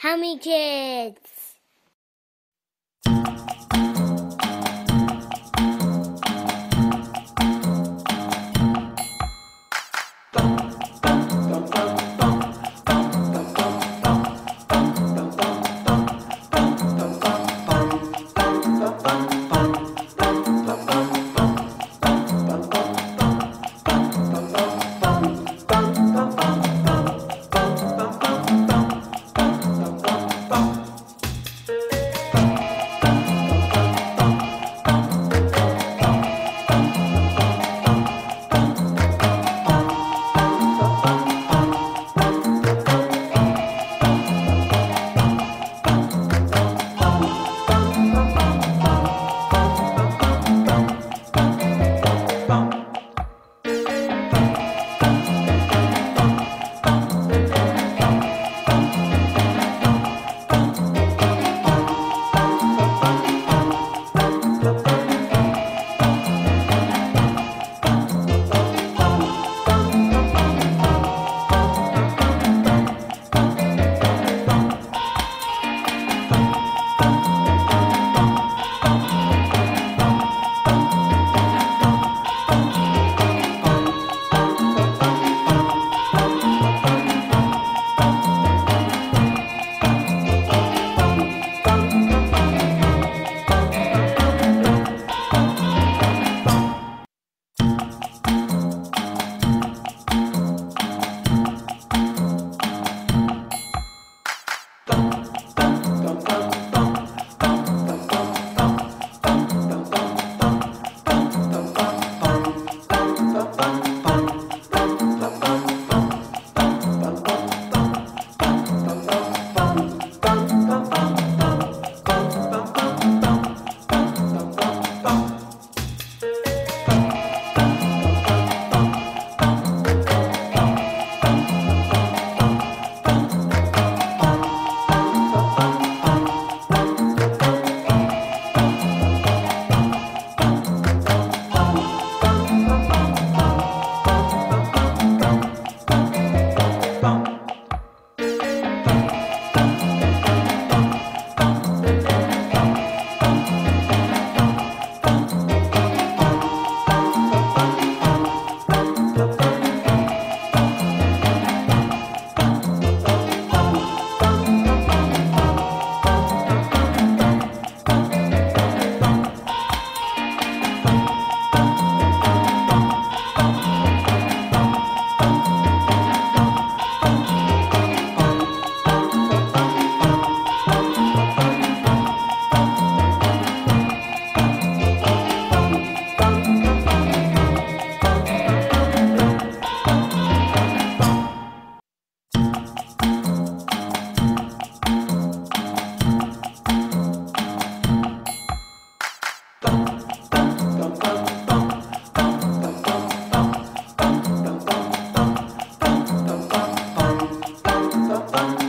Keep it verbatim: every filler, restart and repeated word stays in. How many kids? Bum,